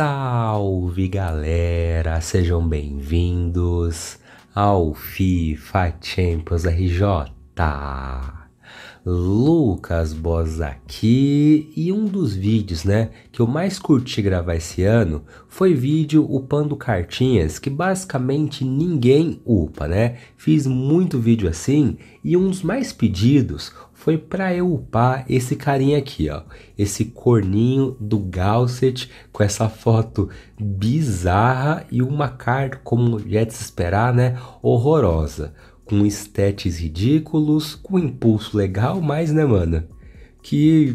Salve galera, sejam bem-vindos ao FIFA Champions RJ. Lucas Boss aqui, e um dos vídeos, né, que eu mais curti gravar esse ano foi vídeo upando cartinhas que basicamente ninguém upa, né? Fiz muito vídeo assim e um dos mais pedidos foi para eu upar esse carinha aqui, ó, esse corninho do Gausseth com essa foto bizarra e uma carta, como já de se esperar, né, horrorosa. Com estéticas ridículos, com impulso legal, mas né, mano, que,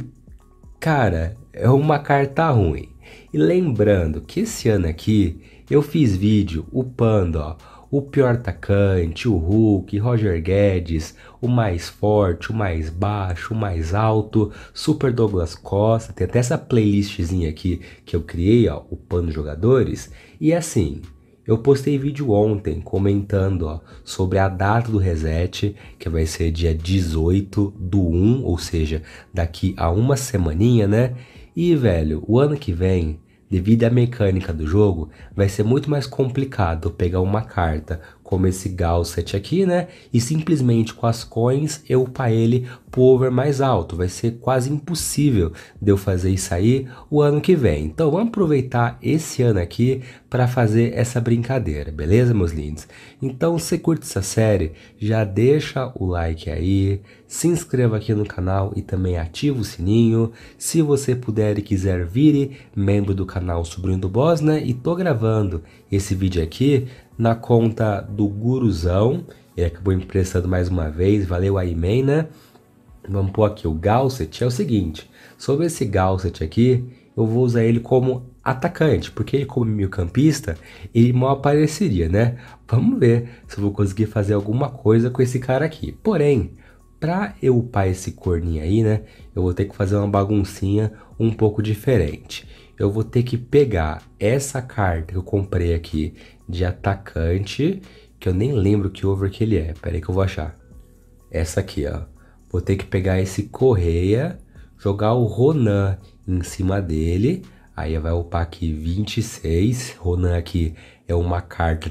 cara, é uma carta ruim. E lembrando que esse ano aqui eu fiz vídeo upando, ó, o pior atacante, o Hulk, Roger Guedes, o mais forte, o mais baixo, o mais alto, Super Douglas Costa. Tem até essa playlistzinha aqui que eu criei, ó, upando jogadores. E assim, eu postei vídeo ontem comentando, ó, sobre a data do reset, que vai ser dia 18/1, ou seja, daqui a uma semaninha, né? E, velho, o ano que vem, devido à mecânica do jogo, vai ser muito mais complicado pegar uma carta como esse Gausseth aqui, né? E simplesmente com as coins eu upar ele pro over mais alto. Vai ser quase impossível de eu fazer isso aí o ano que vem. Então vamos aproveitar esse ano aqui para fazer essa brincadeira, beleza, meus lindos? Então, se curte essa série, já deixa o like aí, se inscreva aqui no canal e também ativa o sininho. Se você puder e quiser, vire membro do canal Sobrinho do Boss, né? E tô gravando esse vídeo aqui na conta do Guruzão, ele acabou emprestando mais uma vez, valeu aí, man, né? Vamos pôr aqui o Gausseth. É o seguinte, sobre esse Gausseth aqui, eu vou usar ele como atacante, porque ele como meio campista, ele mal apareceria, né? Vamos ver se eu vou conseguir fazer alguma coisa com esse cara aqui. Porém, para eu upar esse corninho aí, né, eu vou ter que fazer uma baguncinha um pouco diferente. Eu vou ter que pegar essa carta que eu comprei aqui de atacante, que eu nem lembro que over que ele é, peraí que eu vou achar. Essa aqui, ó, vou ter que pegar esse Correia, jogar o Ronan em cima dele, aí vai upar aqui 26, Ronan aqui é uma carta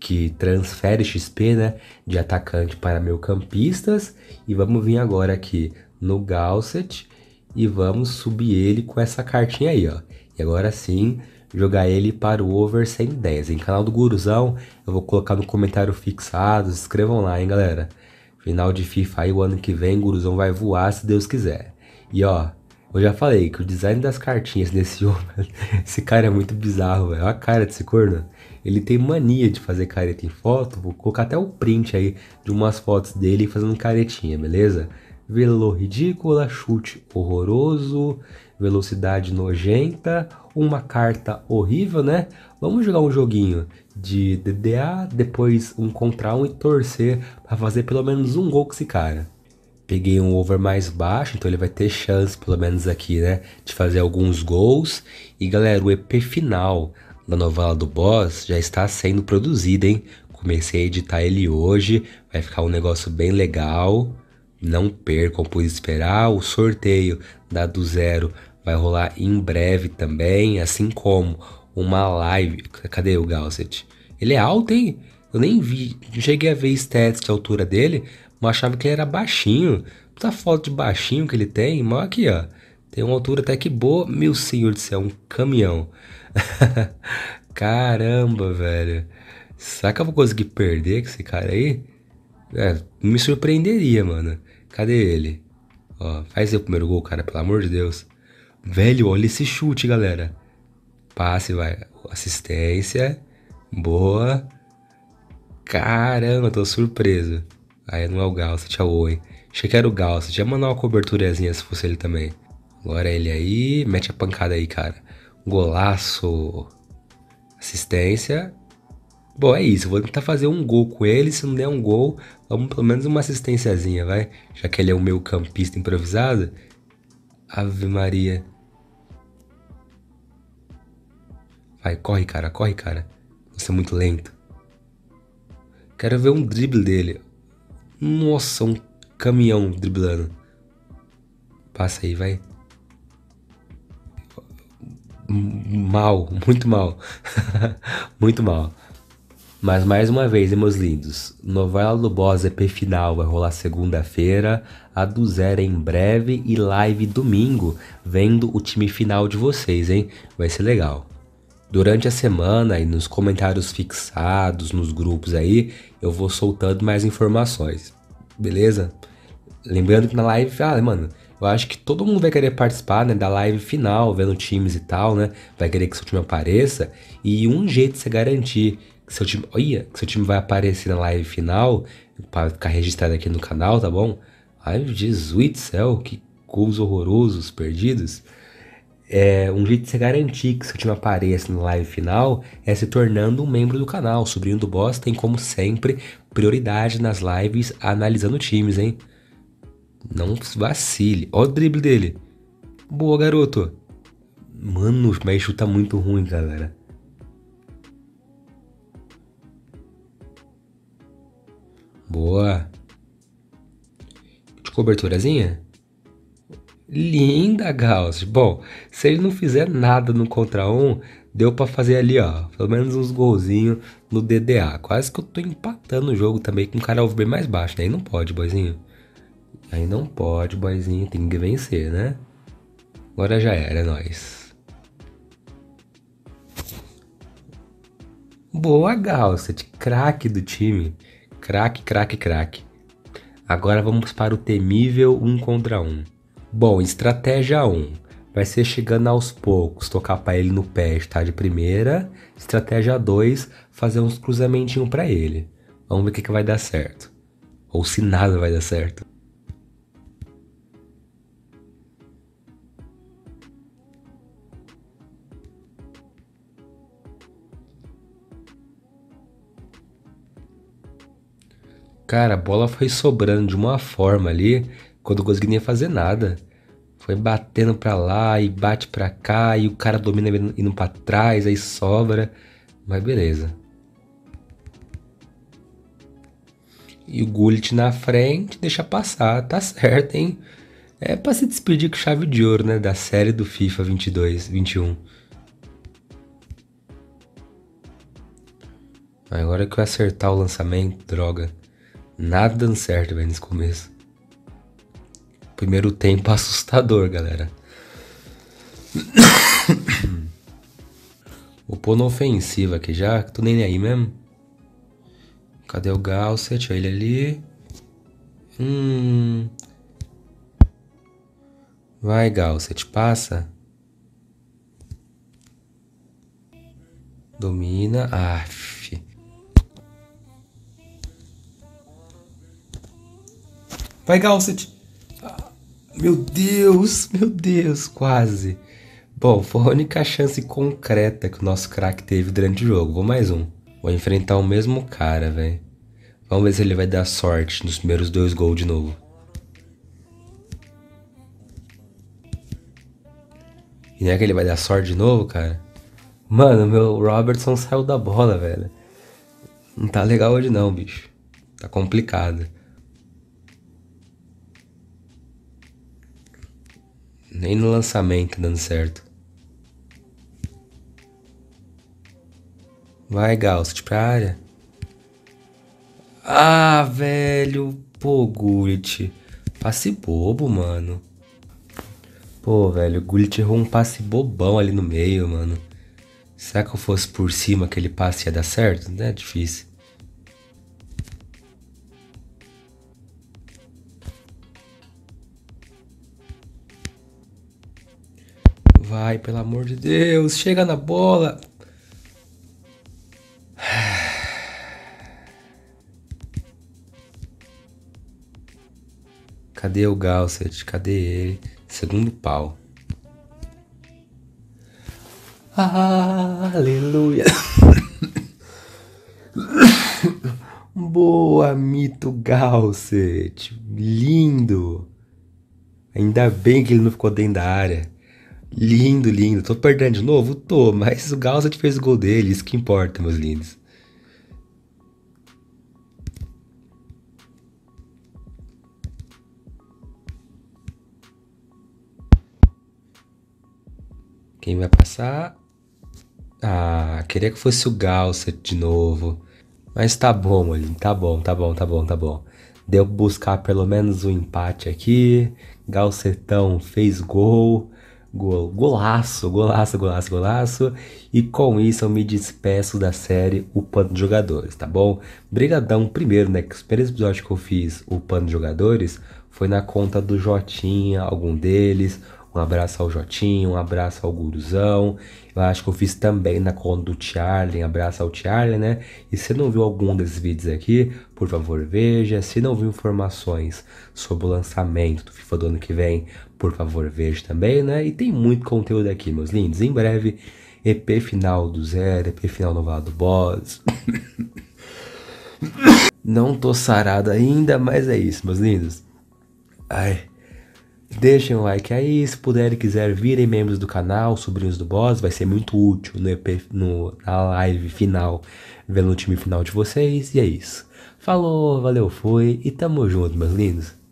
que transfere XP, né, de atacante para meio campistas, e vamos vir agora aqui no Gausseth, e vamos subir ele com essa cartinha aí, ó. E agora sim, jogar ele para o over 110. Em canal do Guruzão, eu vou colocar no comentário fixado, se inscrevam lá, hein, galera. Final de FIFA aí, o ano que vem, Guruzão vai voar, se Deus quiser. E, ó, eu já falei que o design das cartinhas nesse over, esse cara é muito bizarro, velho. Olha a cara desse corno. Ele tem mania de fazer careta em foto, vou colocar até o print aí de umas fotos dele fazendo caretinha, beleza? Velo ridícula, chute horroroso, velocidade nojenta, uma carta horrível, né? Vamos jogar um joguinho de DDA, depois um contra um e torcer para fazer pelo menos um gol com esse cara. Peguei um over mais baixo, então ele vai ter chance, pelo menos aqui, né, de fazer alguns gols. E galera, o EP final da novela do Boss já está sendo produzido, hein? Comecei a editar ele hoje, vai ficar um negócio bem legal. Não percam por esperar, o sorteio da do zero vai rolar em breve também, assim como uma live. Cadê o Gausseth? Ele é alto, hein? Eu nem vi, cheguei a ver stats de altura dele, mas achava que ele era baixinho. Puta foto de baixinho que ele tem, mas aqui, ó, tem uma altura até que boa, meu senhor do céu, um caminhão. Caramba, velho, será que eu vou conseguir perder com esse cara aí? É, me surpreenderia, mano. Cadê ele? Ó, faz o primeiro gol, cara, pelo amor de Deus. Velho, olha esse chute, galera. Passe, vai. Assistência. Boa. Caramba, tô surpreso. Aí não é o Gausseth, é o Owen. Achei que era o Gausseth. Já mandou uma coberturazinha se fosse ele também. Agora ele aí. Mete a pancada aí, cara. Golaço. Assistência. Bom, é isso. Vou tentar fazer um gol com ele. Se não der um gol, vamos pelo menos uma assistênciazinha, vai? Já que ele é o meio campista improvisado. Ave Maria. Vai, corre, cara. Corre, cara. Você é muito lento. Quero ver um drible dele. Nossa, um caminhão driblando. Passa aí, vai. mal, muito mal, muito mal. Mas mais uma vez, meus lindos, novela do Boss EP final vai rolar segunda-feira, a do zero em breve e live domingo, vendo o time final de vocês, hein? Vai ser legal. Durante a semana e nos comentários fixados, nos grupos aí, eu vou soltando mais informações, beleza? Lembrando que na live, mano, eu acho que todo mundo vai querer participar, né, da live final, vendo times e tal, né? Vai querer que seu time apareça e um jeito de você garantir que seu time, vai aparecer na live final, para ficar registrado aqui no canal, tá bom? Ai, meu Jesus do céu, que gols horrorosos perdidos. É, um jeito de você garantir que seu time apareça na live final é se tornando um membro do canal. O Sobrinho do Boss tem, como sempre, prioridade nas lives analisando times, hein? Não vacile. Olha o drible dele. Boa, garoto. Mano, mas chuta muito ruim, galera. Boa. De coberturazinha? Linda, Gausseth. Bom, se ele não fizer nada no contra um, deu pra fazer ali, ó, pelo menos uns golzinhos no DDA. Quase que eu tô empatando o jogo também com um cara bem mais baixo, né? Aí não pode, boizinho. Aí não pode, boizinho. Tem que vencer, né? Agora já era, é nóis. Boa, Gausseth. Craque do time. Craque, craque, craque. Agora vamos para o temível 1 contra 1. Bom, estratégia 1. Vai ser chegando aos poucos, tocar pra ele no pé, tá? De primeira. Estratégia 2, fazer uns cruzamentinhos pra ele. Vamos ver o que vai dar certo. Ou se nada vai dar certo. Cara, a bola foi sobrando de uma forma ali, quando eu consegui nem fazer nada. Foi batendo pra lá e bate pra cá, e o cara domina indo pra trás, aí sobra. Mas beleza. E o Gullit na frente, deixa passar, tá certo, hein? É pra se despedir com chave de ouro, né, da série do FIFA 22-21. Agora que eu acertar o lançamento, droga. Nada dando certo, velho, nesse começo. Primeiro tempo assustador, galera. Vou pôr na ofensiva aqui já, que tô nem aí mesmo. Cadê o Gausseth? Olha ele ali. Vai, Gausseth, passa. Domina. Vai, Gausseth! Meu Deus, quase! Bom, foi a única chance concreta que o nosso craque teve durante o jogo. Vou mais um. Vou enfrentar o mesmo cara, velho. Vamos ver se ele vai dar sorte nos primeiros 2 gols de novo. E não é que ele vai dar sorte de novo, cara? Mano, meu Robertson saiu da bola, velho. Não tá legal hoje não, bicho. Tá complicado. Nem no lançamento dando certo. Vai, Gausseth, pra área. Ah, velho. Pô, Gullit. Passe bobo, mano. Pô, velho, o Gullit errou um passe bobão ali no meio, mano. Será que eu fosse por cima aquele passe ia dar certo? Não é difícil. Vai, pelo amor de Deus, chega na bola. Cadê o Gausseth? Cadê ele? Segundo pau. Aleluia. Boa, mito Gausseth. Lindo. Ainda bem que ele não ficou dentro da área. Lindo, lindo. Tô perdendo de novo? Tô, mas o Gausseth fez o gol dele, isso que importa, meus lindos. O Quem vai passar? Ah, queria que fosse o Gausseth de novo. Mas tá bom, Molinho. Tá bom, tá bom, tá bom, tá bom. Deu buscar pelo menos um empate aqui. Gaussethão fez gol. Golaço, golaço, golaço, golaço. E com isso eu me despeço da série Upando Jogadores, tá bom? Brigadão primeiro, né? Que os primeiros episódios que eu fiz Upando Jogadores foi na conta do Jotinha, algum deles. Um abraço ao Jotinho, um abraço ao Guruzão. Eu acho que eu fiz também na conta do Thiarlen, abraço ao Thiarlen, né? E se não viu algum desses vídeos aqui, por favor veja. Se não viu informações sobre o lançamento do FIFA do ano que vem, por favor veja também, né? E tem muito conteúdo aqui, meus lindos. Em breve, EP final do zero, EP final novato do boss. Não tô sarado ainda, mas é isso, meus lindos. Ai... Deixem um like aí, se puderem, quiser, virem membros do canal, sobrinhos do boss, vai ser muito útil no EP, na live final, vendo o time final de vocês, e é isso. Falou, valeu, foi, e tamo junto, meus lindos.